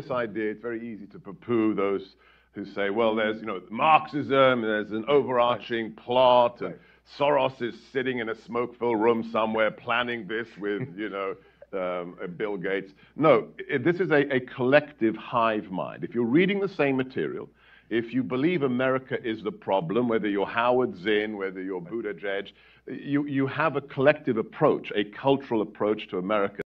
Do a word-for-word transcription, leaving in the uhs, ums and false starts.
this idea, it's very easy to poo-poo those who say, well, there's, you know, Marxism, there's an overarching right. plot, and right. Soros is sitting in a smoke-filled room somewhere planning this with, you know, um, Bill Gates. No, it, this is a, a collective hive mind. If you're reading the same material, if you believe America is the problem, whether you're Howard Zinn, whether you're Buttigieg, you, you have a collective approach, a cultural approach to America.